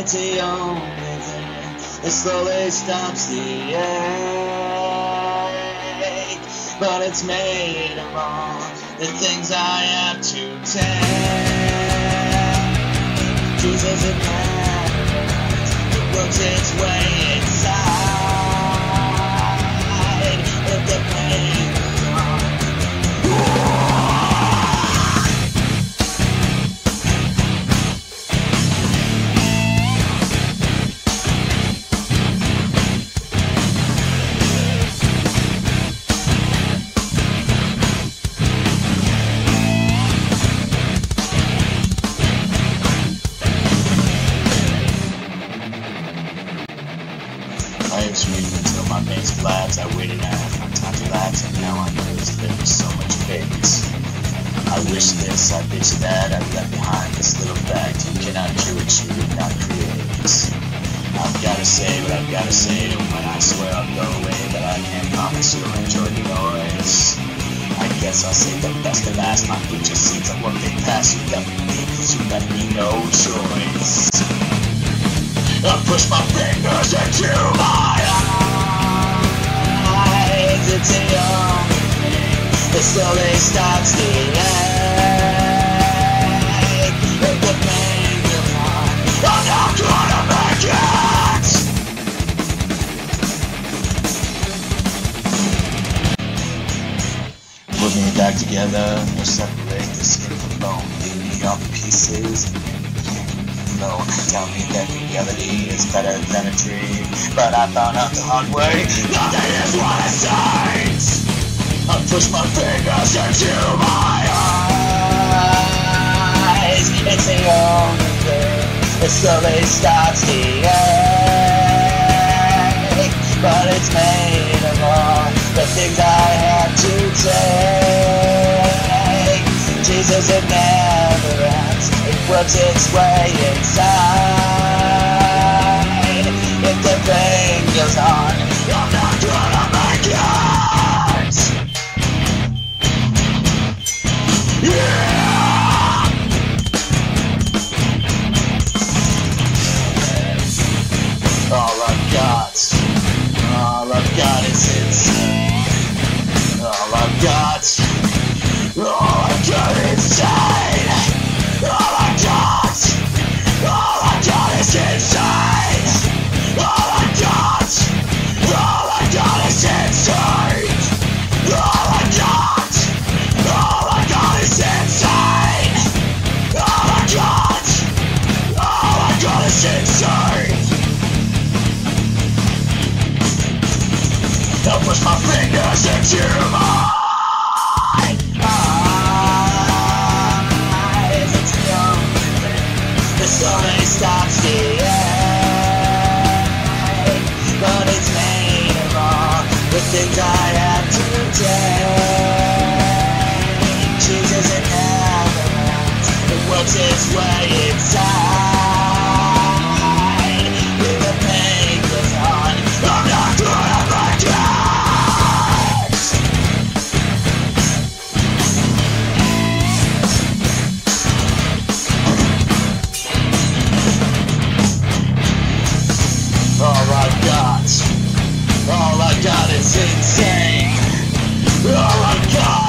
It's the only thing that slowly stops the ache, but it's made of all the things I have to take. Jesus, it matters, it works its way inside, if the pain is gone. Until my veins collapsed, I waited out, my time elapsed, and now I noticed there was so much vagueness. I wish this, I bitch that, I've left behind this little fact. You cannot do it, you did not create this. I've gotta say what I've gotta say, and when I swear I'll go away, but I can't promise you'll enjoy the noise. I guess I'll say the best to last, my future seems like what they pass. You left me, cause you left me no choice. I push my fingers into my eyes. It's the only thing that slowly stops the ache. If the pain goes on, I'm not gonna make it. Put me back together or separate the skin from bone. Leave me all the pieces. No, tell me that reality is better than a dream, but I found out the hard way, nothing is what it seems. I push my fingers into my eyes. It's the only thing that slowly stops the ache, but it's made of all the things I had to take. Jesus, it never ends. Works its way inside. If the pain goes on, I'm not gonna make it. Yeah. All I've got is insane. All I've got is insane. All I got is inside. All I got is inside. All I got is inside. All I got is inside. I'll push my fingers into my. Slowly stops the ache, but it's made of all the things I have to take. Jesus, it never ends. It works its way inside. When the pain goes on, I'm not gonna break it. All I got is insane. All I got.